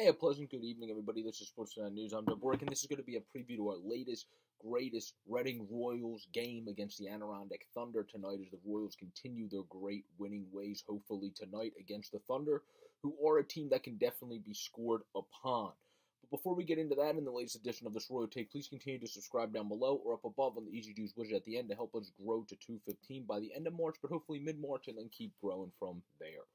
Hey, a pleasant good evening, everybody. This is Sportsnet News. I'm Doug Burke, and this is going to be a preview to our latest, greatest Reading Royals game against the Adirondack Thunder tonight as the Royals continue their great winning ways, hopefully tonight, against the Thunder, who are a team that can definitely be scored upon. But before we get into that in the latest edition of this RoyalTake, please continue to subscribe down below or up above on the Easy Dues widget at the end to help us grow to 215 by the end of March, but hopefully mid-March, and then keep growing from there.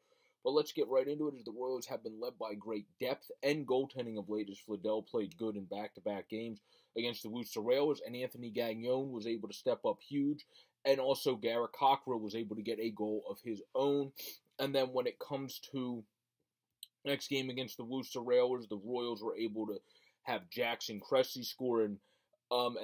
But let's get right into it, as the Royals have been led by great depth and goaltending of late, as Fladell played good in back-to-back games against the Worcester Railers, and Anthony Gagnon was able to step up huge, and also Garrett Cockrell was able to get a goal of his own. And then when it comes to next game against the Worcester Railers, the Royals were able to have Jackson Cressy score, and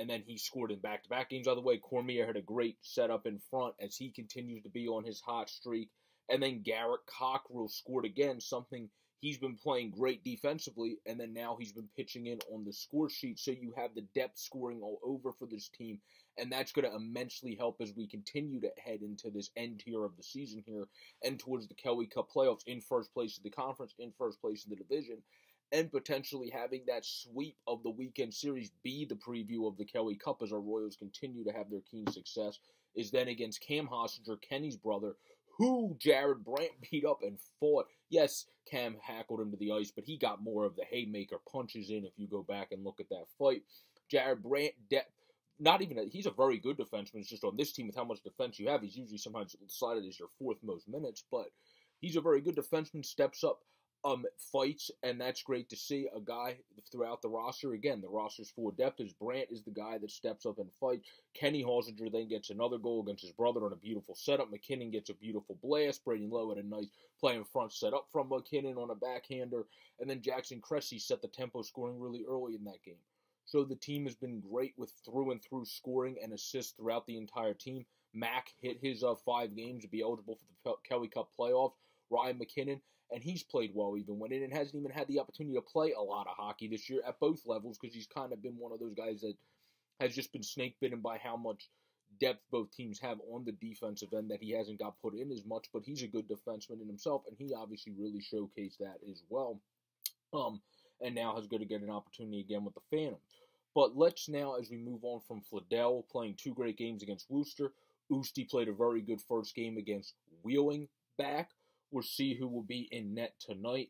then he scored in back-to-back games. By the way, Cormier had a great setup in front as he continues to be on his hot streak. And then Garrett Cockrell scored again, something he's been playing great defensively, and then now he's been pitching in on the score sheet. So you have the depth scoring all over for this team, and that's going to immensely help as we continue to head into this end tier of the season here and towards the Kelly Cup playoffs, in first place of the conference, in first place in the division, and potentially having that sweep of the weekend series be the preview of the Kelly Cup as our Royals continue to have their keen success, is then against Cam Hostinger, Kenny's brother, who Jared Brandt beat up and fought. Yes, Cam hackled him to the ice, but he got more of the haymaker punches in if you go back and look at that fight. Jared Brandt, he's a very good defenseman. It's just on this team with how much defense you have, he's usually sometimes slotted as your fourth most minutes, but he's a very good defenseman, steps up, fights, and that's great to see a guy throughout the roster. Again, the roster's full depth as Brandt is the guy that steps up and fights. Kenny Halsinger then gets another goal against his brother on a beautiful setup. McKinnon gets a beautiful blast. Brady Lowe had a nice play in front setup from McKinnon on a backhander. And then Jackson Cressy set the tempo, scoring really early in that game. So the team has been great with through and through scoring and assists throughout the entire team. Mack hit his 5 games to be eligible for the Kelly Cup playoffs. Ryan McKinnon, and he's played well even when it and hasn't even had the opportunity to play a lot of hockey this year at both levels because he's kind of been one of those guys that has just been snake-bitten by how much depth both teams have on the defensive end that he hasn't got put in as much, but he's a good defenseman in himself, and he obviously really showcased that as well, and now has got to get an opportunity again with the Phantoms. But let's now, as we move on from Fladell playing 2 great games against Worcester, Usti played a very good first game against Wheeling back. We'll see who will be in net tonight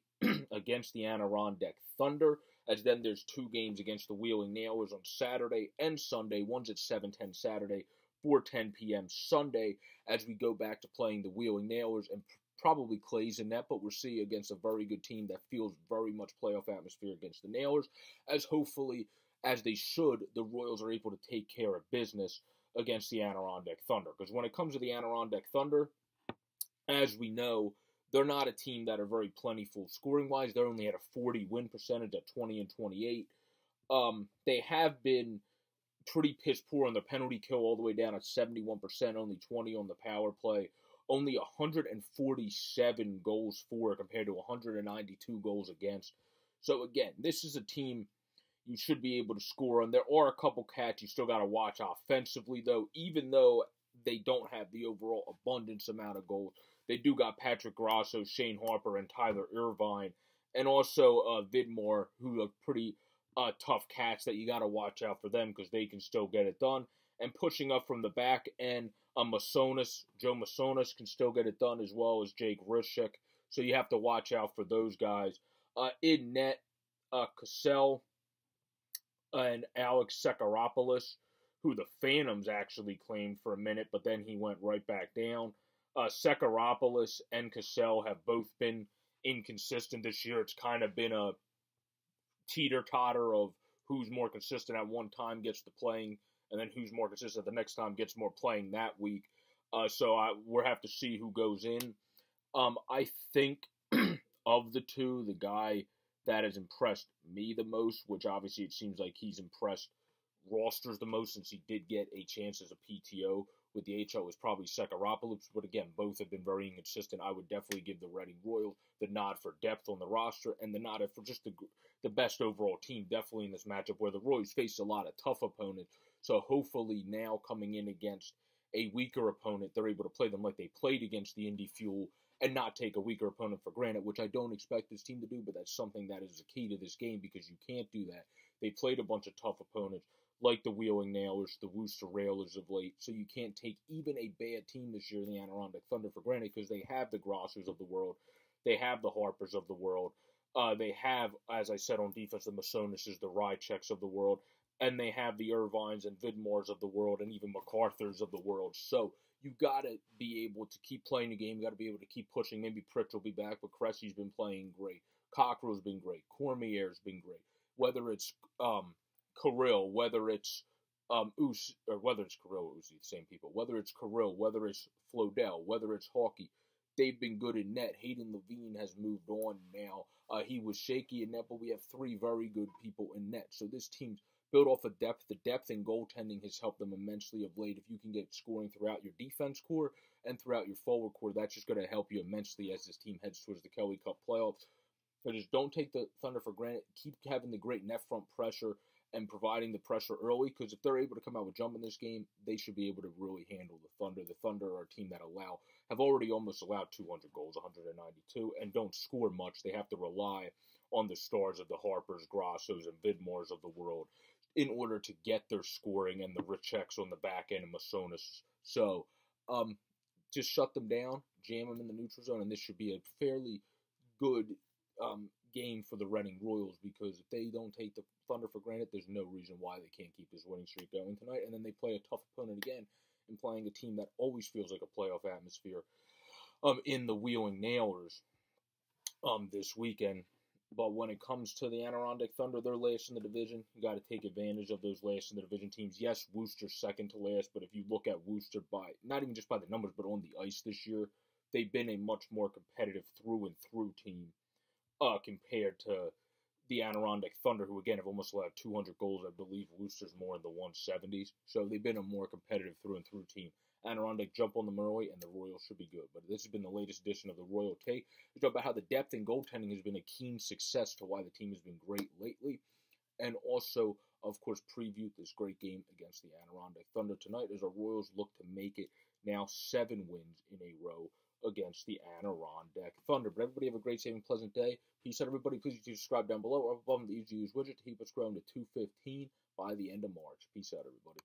against the Adirondack Thunder, as then there's 2 games against the Wheeling Nailers on Saturday and Sunday. One's at 7:10 Saturday, 4:10 p.m. Sunday, as we go back to playing the Wheeling Nailers and probably Clay's in net, but we'll see against a very good team that feels very much playoff atmosphere against the Nailers, as hopefully, as they should, the Royals are able to take care of business against the Adirondack Thunder. Because when it comes to the Adirondack Thunder, as we know, they're not a team that are very plentiful scoring-wise. They're only at a 40 win percentage at 20-28. They have been pretty piss poor on their penalty kill, all the way down at 71%, only 20 on the power play, only 147 goals for compared to 192 goals against. So, again, this is a team you should be able to score on. There are a couple cats you still got to watch offensively, though, even though they don't have the overall abundance amount of goals. They do got Patrick Grasso, Shane Harper, and Tyler Irvine, and also Vidmore, who are pretty tough cats that you got to watch out for them because they can still get it done. And pushing up from the back end, Joe Masonis can still get it done, as well as Jake Ryczek. So you have to watch out for those guys. In net, Cassell and Alex Sakellaropoulos, who the Phantoms actually claimed for a minute, but then he went right back down. Sakellaropoulos and Cassell have both been inconsistent this year. It's kind of been a teeter-totter of who's more consistent at one time gets the playing, and then who's more consistent the next time gets more playing that week. So we'll have to see who goes in. I think of the two, the guy that has impressed me the most, which obviously it seems like he's impressed rosters the most since he did get a chance as a PTO with the HO, is probably Sakellaropoulos, but again, both have been very inconsistent. I would definitely give the Reading Royals the nod for depth on the roster and the nod for just the best overall team, definitely in this matchup where the Royals face a lot of tough opponents. So hopefully now coming in against a weaker opponent, they're able to play them like they played against the Indy Fuel and not take a weaker opponent for granted, which I don't expect this team to do, but that's something that is a key to this game because you can't do that. They played a bunch of tough opponents like the Wheeling Nailers, the Worcester Railers of late, so you can't take even a bad team this year in the Adirondack Thunder for granted because they have the Grossos of the world, they have the Harpers of the world, they have, as I said on defense, the Masonises, the Ryczeks of the world, and they have the Irvines and Vidmores of the world and even MacArthurs of the world, so you got to be able to keep playing the game. You got to be able to keep pushing. Maybe Pritch will be back, but Cressy's been playing great. Cockrell's been great. Cormier's been great. Whether it's Kirill, whether it's Usti, or whether it's Kirill, Usti, the same people. Whether it's Kirill, whether it's Fladell, whether it's Hawkey, they've been good in net. Hayden Levine has moved on now. He was shaky in net, but we have three very good people in net. So this team's built off of depth. The depth in goaltending has helped them immensely of late. If you can get scoring throughout your defense core and throughout your forward core, that's just going to help you immensely as this team heads towards the Kelly Cup playoffs. So just don't take the Thunder for granted. Keep having the great net front pressure and providing the pressure early, because if they're able to come out with jump in this game, they should be able to really handle the Thunder. The Thunder are a team that have already almost allowed 200 goals, 192, and don't score much. They have to rely on the stars of the Harpers, Grossos, and Vidmores of the world in order to get their scoring, and the Ryczeks on the back end and Masonis. So just shut them down, jam them in the neutral zone, and this should be a fairly good game for the Reading Royals, because if they don't take the Thunder for granted, there's no reason why they can't keep this winning streak going tonight. And then they play a tough opponent again, and playing a team that always feels like a playoff atmosphere in the Wheeling Nailers this weekend. But when it comes to the Adirondack Thunder, they're last in the division. You got to take advantage of those last in the division teams. Yes, Worcester's second to last, but if you look at Worcester by, not even just by the numbers, but on the ice this year, they've been a much more competitive through-and-through team compared to the Adirondack Thunder, who, again, have almost allowed 200 goals. I believe Worcester's more in the 170s. So they've been a more competitive through-and-through team. Adirondack jump on them early, and the Royals should be good. But this has been the latest edition of the Royal Take. We talk about how the depth in goaltending has been a keen success to why the team has been great lately. And also, of course, preview this great game against the Adirondack Thunder tonight as our Royals look to make it now 7 wins in a row against the Adirondack Thunder. But everybody have a great, saving, pleasant day. Peace out, everybody. Please subscribe down below or above the easy-to-use widget to keep us growing to 215 by the end of March. Peace out, everybody.